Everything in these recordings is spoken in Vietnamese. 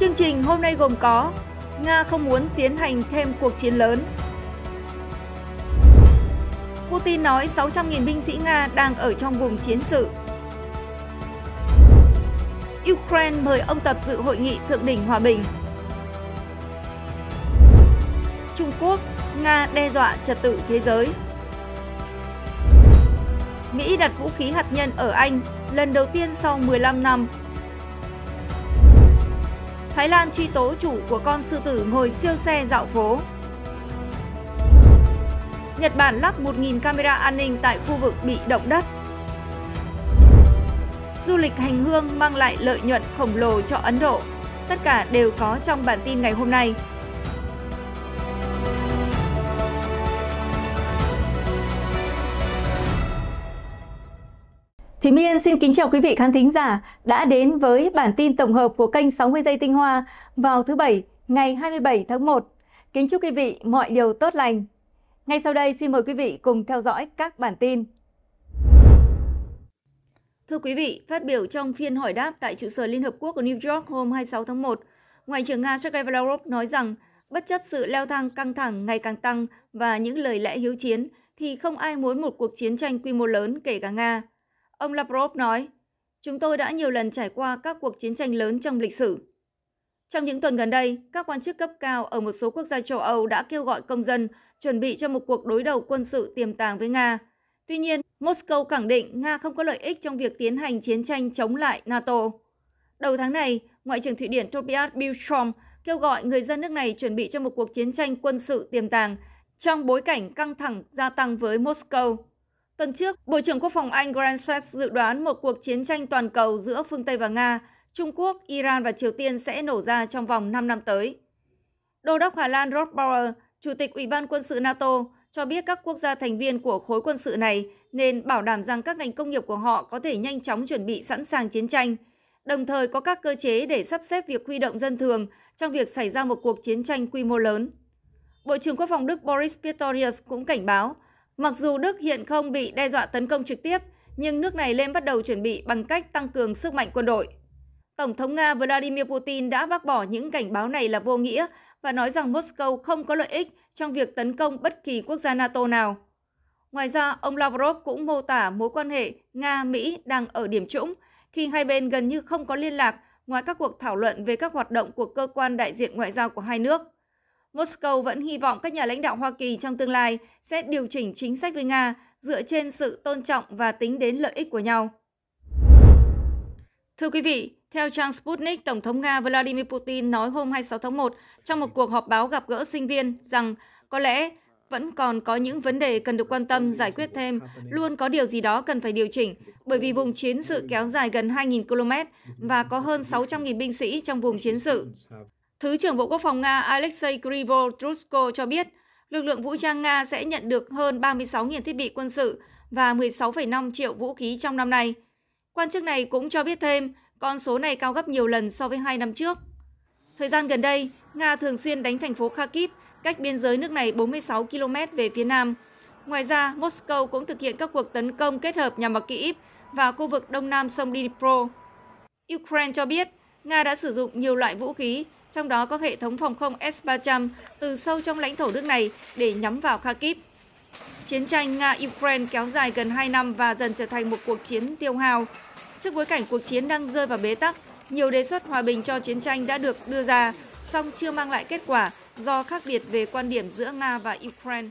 Chương trình hôm nay gồm có Nga không muốn tiến hành thêm cuộc chiến lớn. Putin nói 600.000 binh sĩ Nga đang ở trong vùng chiến sự. Ukraine mời ông Tập dự hội nghị thượng đỉnh hòa bình. Trung Quốc, Nga đe dọa trật tự thế giới. Mỹ đặt vũ khí hạt nhân ở Anh lần đầu tiên sau 15 năm. Thái Lan truy tố chủ của con sư tử ngồi siêu xe dạo phố. Nhật Bản lắp 1.000 camera an ninh tại khu vực bị động đất. Du lịch hành hương mang lại lợi nhuận khổng lồ cho Ấn Độ. Tất cả đều có trong bản tin ngày hôm nay. Thúy Miên xin kính chào quý vị khán thính giả đã đến với bản tin tổng hợp của kênh 60 giây tinh hoa vào thứ Bảy ngày 27 tháng 1. Kính chúc quý vị mọi điều tốt lành. Ngay sau đây xin mời quý vị cùng theo dõi các bản tin. Thưa quý vị, phát biểu trong phiên hỏi đáp tại trụ sở Liên Hợp Quốc ở New York hôm 26 tháng 1, Ngoại trưởng Nga Sergei Lavrov nói rằng bất chấp sự leo thang căng thẳng ngày càng tăng và những lời lẽ hiếu chiến thì không ai muốn một cuộc chiến tranh quy mô lớn kể cả Nga. Ông Lavrov nói, chúng tôi đã nhiều lần trải qua các cuộc chiến tranh lớn trong lịch sử. Trong những tuần gần đây, các quan chức cấp cao ở một số quốc gia châu Âu đã kêu gọi công dân chuẩn bị cho một cuộc đối đầu quân sự tiềm tàng với Nga. Tuy nhiên, Moscow khẳng định Nga không có lợi ích trong việc tiến hành chiến tranh chống lại NATO. Đầu tháng này, Ngoại trưởng Thụy Điển Tobias Billström kêu gọi người dân nước này chuẩn bị cho một cuộc chiến tranh quân sự tiềm tàng trong bối cảnh căng thẳng gia tăng với Moscow. Tuần trước, Bộ trưởng Quốc phòng Anh Grant Shapps dự đoán một cuộc chiến tranh toàn cầu giữa phương Tây và Nga, Trung Quốc, Iran và Triều Tiên sẽ nổ ra trong vòng 5 năm tới. Đô đốc Hà Lan Rob Bauer, Chủ tịch Ủy ban quân sự NATO, cho biết các quốc gia thành viên của khối quân sự này nên bảo đảm rằng các ngành công nghiệp của họ có thể nhanh chóng chuẩn bị sẵn sàng chiến tranh, đồng thời có các cơ chế để sắp xếp việc huy động dân thường trong việc xảy ra một cuộc chiến tranh quy mô lớn. Bộ trưởng Quốc phòng Đức Boris Pistorius cũng cảnh báo, mặc dù Đức hiện không bị đe dọa tấn công trực tiếp, nhưng nước này nên bắt đầu chuẩn bị bằng cách tăng cường sức mạnh quân đội. Tổng thống Nga Vladimir Putin đã bác bỏ những cảnh báo này là vô nghĩa và nói rằng Moscow không có lợi ích trong việc tấn công bất kỳ quốc gia NATO nào. Ngoài ra, ông Lavrov cũng mô tả mối quan hệ Nga-Mỹ đang ở điểm chũng khi hai bên gần như không có liên lạc ngoài các cuộc thảo luận về các hoạt động của cơ quan đại diện ngoại giao của hai nước. Moscow vẫn hy vọng các nhà lãnh đạo Hoa Kỳ trong tương lai sẽ điều chỉnh chính sách với Nga dựa trên sự tôn trọng và tính đến lợi ích của nhau. Thưa quý vị, theo trang Sputnik, Tổng thống Nga Vladimir Putin nói hôm 26 tháng 1 trong một cuộc họp báo gặp gỡ sinh viên rằng có lẽ vẫn còn có những vấn đề cần được quan tâm, giải quyết thêm, luôn có điều gì đó cần phải điều chỉnh bởi vì vùng chiến sự kéo dài gần 2.000 km và có hơn 600.000 binh sĩ trong vùng chiến sự. Thứ trưởng Bộ Quốc phòng Nga Alexei Gribkov Truskov cho biết, lực lượng vũ trang Nga sẽ nhận được hơn 36.000 thiết bị quân sự và 16,5 triệu vũ khí trong năm nay. Quan chức này cũng cho biết thêm, con số này cao gấp nhiều lần so với 2 năm trước. Thời gian gần đây, Nga thường xuyên đánh thành phố Kharkiv, cách biên giới nước này 46 km về phía nam. Ngoài ra, Moscow cũng thực hiện các cuộc tấn công kết hợp nhằm vào Kyiv và khu vực đông nam sông Dnipro. Ukraine cho biết, Nga đã sử dụng nhiều loại vũ khí, trong đó có hệ thống phòng không S-300 từ sâu trong lãnh thổ nước này để nhắm vào Kharkiv. Chiến tranh Nga-Ukraine kéo dài gần 2 năm và dần trở thành một cuộc chiến tiêu hao. Trước bối cảnh cuộc chiến đang rơi vào bế tắc, nhiều đề xuất hòa bình cho chiến tranh đã được đưa ra, song chưa mang lại kết quả do khác biệt về quan điểm giữa Nga và Ukraine.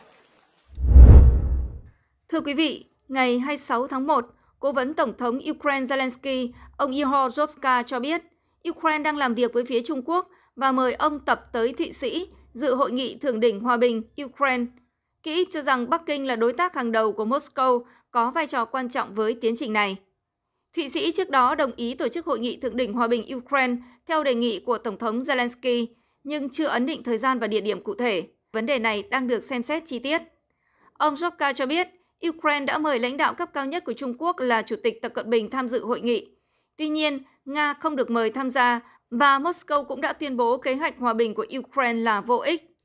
Thưa quý vị, ngày 26 tháng 1, Cố vấn Tổng thống Ukraine Zelensky, ông Ihor Zhovkva cho biết, Ukraine đang làm việc với phía Trung Quốc và mời ông Tập tới Thụy Sĩ dự hội nghị thượng đỉnh hòa bình Ukraine. Kyiv cho rằng Bắc Kinh là đối tác hàng đầu của Moscow, có vai trò quan trọng với tiến trình này. Thụy Sĩ trước đó đồng ý tổ chức hội nghị thượng đỉnh hòa bình Ukraine theo đề nghị của Tổng thống Zelensky, nhưng chưa ấn định thời gian và địa điểm cụ thể. Vấn đề này đang được xem xét chi tiết. Ông Zhovkva cho biết, Ukraine đã mời lãnh đạo cấp cao nhất của Trung Quốc là Chủ tịch Tập Cận Bình tham dự hội nghị. Tuy nhiên, Nga không được mời tham gia và Moscow cũng đã tuyên bố kế hoạch hòa bình của Ukraine là vô ích.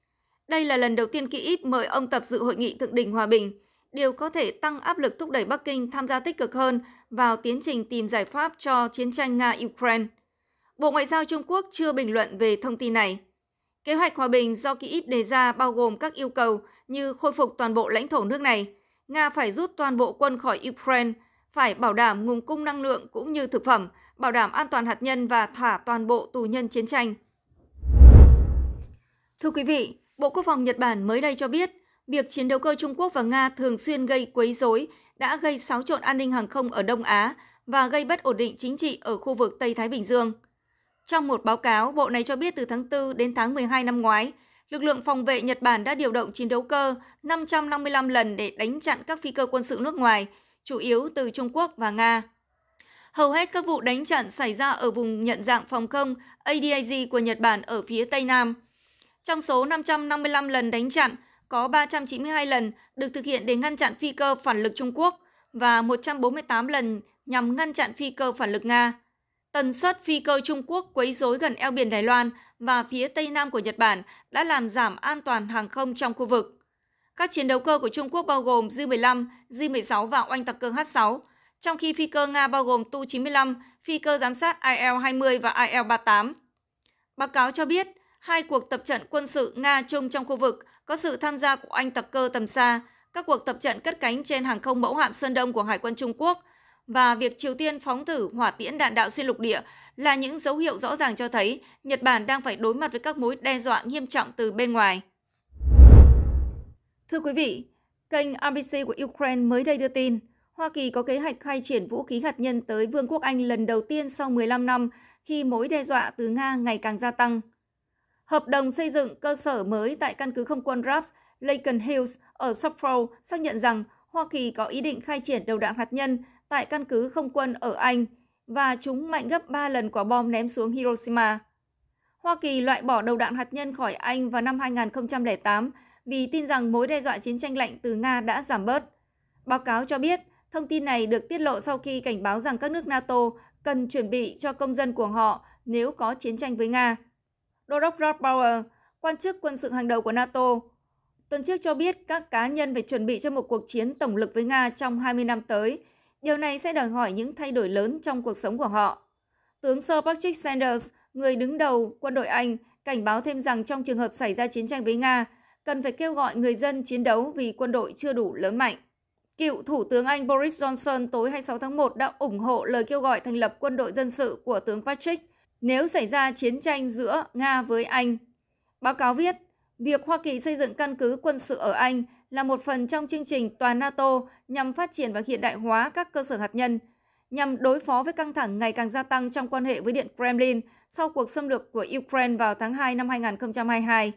Đây là lần đầu tiên Kyiv mời ông Tập dự hội nghị thượng đỉnh hòa bình, điều có thể tăng áp lực thúc đẩy Bắc Kinh tham gia tích cực hơn vào tiến trình tìm giải pháp cho chiến tranh Nga-Ukraine. Bộ Ngoại giao Trung Quốc chưa bình luận về thông tin này. Kế hoạch hòa bình do Kyiv đề ra bao gồm các yêu cầu như khôi phục toàn bộ lãnh thổ nước này, Nga phải rút toàn bộ quân khỏi Ukraine, phải bảo đảm nguồn cung năng lượng cũng như thực phẩm, bảo đảm an toàn hạt nhân và thả toàn bộ tù nhân chiến tranh. Thưa quý vị, Bộ Quốc phòng Nhật Bản mới đây cho biết, việc chiến đấu cơ Trung Quốc và Nga thường xuyên gây quấy rối đã gây xáo trộn an ninh hàng không ở Đông Á và gây bất ổn định chính trị ở khu vực Tây Thái Bình Dương. Trong một báo cáo, Bộ này cho biết từ tháng 4 đến tháng 12 năm ngoái, lực lượng phòng vệ Nhật Bản đã điều động chiến đấu cơ 555 lần để đánh chặn các phi cơ quân sự nước ngoài, chủ yếu từ Trung Quốc và Nga. Hầu hết các vụ đánh chặn xảy ra ở vùng nhận dạng phòng không ADIZ của Nhật Bản ở phía Tây Nam. Trong số 555 lần đánh chặn, có 392 lần được thực hiện để ngăn chặn phi cơ phản lực Trung Quốc và 148 lần nhằm ngăn chặn phi cơ phản lực Nga. Tần suất phi cơ Trung Quốc quấy rối gần eo biển Đài Loan và phía Tây Nam của Nhật Bản đã làm giảm an toàn hàng không trong khu vực. Các chiến đấu cơ của Trung Quốc bao gồm J-15, J-16 và oanh tạc cơ H-6, trong khi phi cơ Nga bao gồm Tu-95, phi cơ giám sát IL-20 và IL-38. Báo cáo cho biết, hai cuộc tập trận quân sự Nga-Trung trong khu vực có sự tham gia của oanh tạc cơ tầm xa, các cuộc tập trận cất cánh trên hàng không mẫu hạm Sơn Đông của Hải quân Trung Quốc và việc Triều Tiên phóng thử hỏa tiễn đạn đạo xuyên lục địa là những dấu hiệu rõ ràng cho thấy Nhật Bản đang phải đối mặt với các mối đe dọa nghiêm trọng từ bên ngoài. Thưa quý vị, kênh ABC của Ukraine mới đây đưa tin, Hoa Kỳ có kế hoạch khai triển vũ khí hạt nhân tới Vương quốc Anh lần đầu tiên sau 15 năm khi mối đe dọa từ Nga ngày càng gia tăng. Hợp đồng xây dựng cơ sở mới tại căn cứ không quân Robb Bauer ở Suffolk xác nhận rằng Hoa Kỳ có ý định khai triển đầu đạn hạt nhân tại căn cứ không quân ở Anh và chúng mạnh gấp 3 lần quả bom ném xuống Hiroshima. Hoa Kỳ loại bỏ đầu đạn hạt nhân khỏi Anh vào năm 2008 vì tin rằng mối đe dọa chiến tranh lạnh từ Nga đã giảm bớt. Báo cáo cho biết, thông tin này được tiết lộ sau khi cảnh báo rằng các nước NATO cần chuẩn bị cho công dân của họ nếu có chiến tranh với Nga. Đô đốc Rob Bauer, quan chức quân sự hàng đầu của NATO, tuần trước cho biết các cá nhân phải chuẩn bị cho một cuộc chiến tổng lực với Nga trong 20 năm tới. Điều này sẽ đòi hỏi những thay đổi lớn trong cuộc sống của họ. Tướng Sir Patrick Sanders, người đứng đầu quân đội Anh, cảnh báo thêm rằng trong trường hợp xảy ra chiến tranh với Nga, cần phải kêu gọi người dân chiến đấu vì quân đội chưa đủ lớn mạnh. Cựu Thủ tướng Anh Boris Johnson tối 26 tháng 1 đã ủng hộ lời kêu gọi thành lập quân đội dân sự của tướng Patrick nếu xảy ra chiến tranh giữa Nga với Anh. Báo cáo viết, việc Hoa Kỳ xây dựng căn cứ quân sự ở Anh là một phần trong chương trình toàn NATO nhằm phát triển và hiện đại hóa các cơ sở hạt nhân, nhằm đối phó với căng thẳng ngày càng gia tăng trong quan hệ với Điện Kremlin sau cuộc xâm lược của Ukraine vào tháng 2 năm 2022.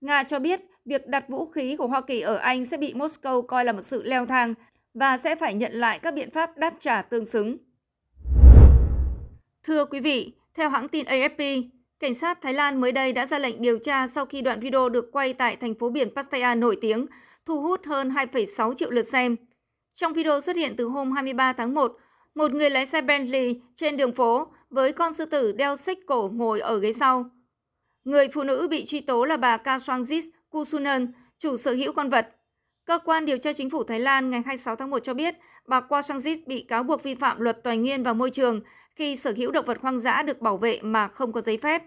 Nga cho biết việc đặt vũ khí của Hoa Kỳ ở Anh sẽ bị Moscow coi là một sự leo thang và sẽ phải nhận lại các biện pháp đáp trả tương xứng. Thưa quý vị, theo hãng tin AFP, cảnh sát Thái Lan mới đây đã ra lệnh điều tra sau khi đoạn video được quay tại thành phố biển Pattaya nổi tiếng, thu hút hơn 2,6 triệu lượt xem. Trong video xuất hiện từ hôm 23 tháng 1, một người lái xe Bentley trên đường phố với con sư tử đeo xích cổ ngồi ở ghế sau. Người phụ nữ bị truy tố là bà Khasangjit Kusunan, chủ sở hữu con vật. Cơ quan điều tra chính phủ Thái Lan ngày 26 tháng 1 cho biết bà Khasangjit bị cáo buộc vi phạm luật tài nguyên và môi trường khi sở hữu động vật hoang dã được bảo vệ mà không có giấy phép.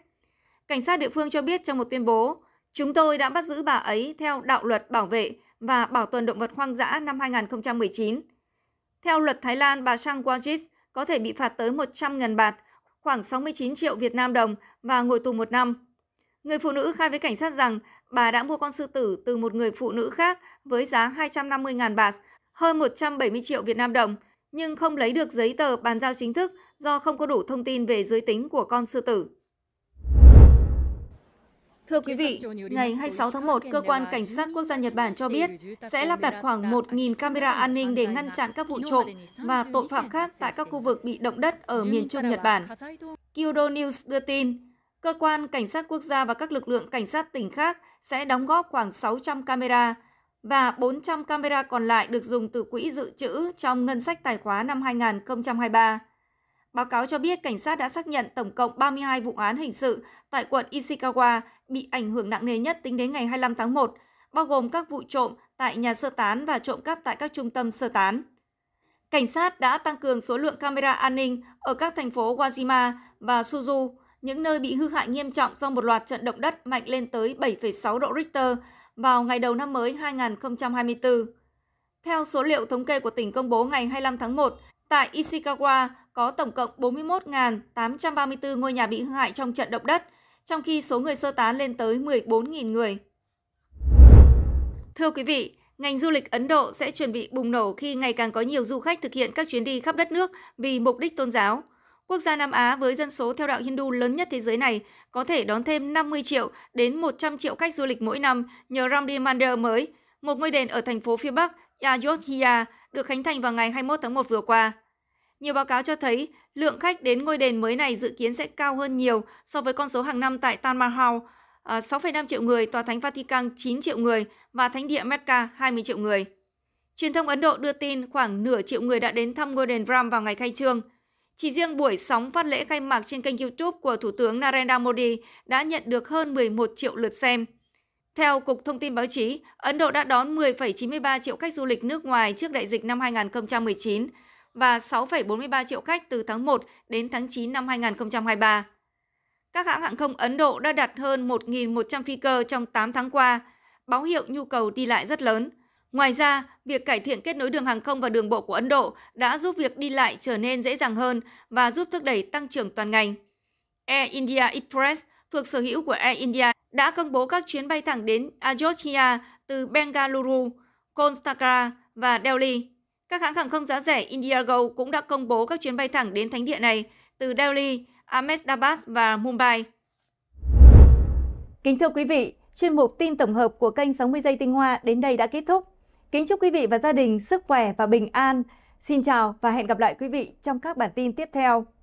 Cảnh sát địa phương cho biết trong một tuyên bố, chúng tôi đã bắt giữ bà ấy theo đạo luật bảo vệ và bảo tồn động vật hoang dã năm 2019. Theo luật Thái Lan, bà Sang Kwansangjit có thể bị phạt tới 100.000 baht, khoảng 69 triệu Việt Nam đồng và ngồi tù 1 năm. Người phụ nữ khai với cảnh sát rằng bà đã mua con sư tử từ một người phụ nữ khác với giá 250.000 baht, hơn 170 triệu Việt Nam đồng, nhưng không lấy được giấy tờ bàn giao chính thức do không có đủ thông tin về giới tính của con sư tử. Thưa quý vị, ngày 26 tháng 1, Cơ quan Cảnh sát Quốc gia Nhật Bản cho biết sẽ lắp đặt khoảng 1.000 camera an ninh để ngăn chặn các vụ trộm và tội phạm khác tại các khu vực bị động đất ở miền Trung Nhật Bản. Kyodo News đưa tin, Cơ quan Cảnh sát Quốc gia và các lực lượng cảnh sát tỉnh khác sẽ đóng góp khoảng 600 camera và 400 camera còn lại được dùng từ quỹ dự trữ trong ngân sách tài khóa năm 2023. Báo cáo cho biết cảnh sát đã xác nhận tổng cộng 32 vụ án hình sự tại quận Ishikawa bị ảnh hưởng nặng nề nhất tính đến ngày 25 tháng 1, bao gồm các vụ trộm tại nhà sơ tán và trộm cắp tại các trung tâm sơ tán. Cảnh sát đã tăng cường số lượng camera an ninh ở các thành phố Wajima và Suzu, những nơi bị hư hại nghiêm trọng do một loạt trận động đất mạnh lên tới 7,6 độ Richter vào ngày đầu năm mới 2024. Theo số liệu thống kê của tỉnh công bố ngày 25 tháng 1, tại Ishikawa có tổng cộng 41.834 ngôi nhà bị hư hại trong trận động đất, trong khi số người sơ tán lên tới 14.000 người. Thưa quý vị, ngành du lịch Ấn Độ sẽ chuẩn bị bùng nổ khi ngày càng có nhiều du khách thực hiện các chuyến đi khắp đất nước vì mục đích tôn giáo. Quốc gia Nam Á với dân số theo đạo Hindu lớn nhất thế giới này có thể đón thêm 50 triệu đến 100 triệu khách du lịch mỗi năm nhờ Ram Mandir mới, một ngôi đền ở thành phố phía Bắc Ayodhya được khánh thành vào ngày 21 tháng 1 vừa qua. Nhiều báo cáo cho thấy lượng khách đến ngôi đền mới này dự kiến sẽ cao hơn nhiều so với con số hàng năm tại Taj Mahal, 6,5 triệu người, Tòa Thánh Vatican 9 triệu người và Thánh địa Mecca 20 triệu người. Truyền thông Ấn Độ đưa tin khoảng nửa triệu người đã đến thăm ngôi đền Ram vào ngày khai trương. Chỉ riêng buổi sóng phát lễ khai mạc trên kênh YouTube của Thủ tướng Narendra Modi đã nhận được hơn 11 triệu lượt xem. Theo Cục Thông tin Báo chí, Ấn Độ đã đón 10,93 triệu khách du lịch nước ngoài trước đại dịch năm 2019 và 6,43 triệu khách từ tháng 1 đến tháng 9 năm 2023. Các hãng hàng không Ấn Độ đã đặt hơn 1.100 phi cơ trong 8 tháng qua, báo hiệu nhu cầu đi lại rất lớn. Ngoài ra, việc cải thiện kết nối đường hàng không và đường bộ của Ấn Độ đã giúp việc đi lại trở nên dễ dàng hơn và giúp thúc đẩy tăng trưởng toàn ngành. Air India Express thuộc sở hữu của Air India đã công bố các chuyến bay thẳng đến Ayodhya từ Bengaluru, Kolkata và Delhi. Các hãng hàng không giá rẻ Indiago cũng đã công bố các chuyến bay thẳng đến thánh địa này từ Delhi, Ahmedabad và Mumbai. Kính thưa quý vị, chuyên mục tin tổng hợp của kênh 60 giây tinh hoa đến đây đã kết thúc. Kính chúc quý vị và gia đình sức khỏe và bình an. Xin chào và hẹn gặp lại quý vị trong các bản tin tiếp theo.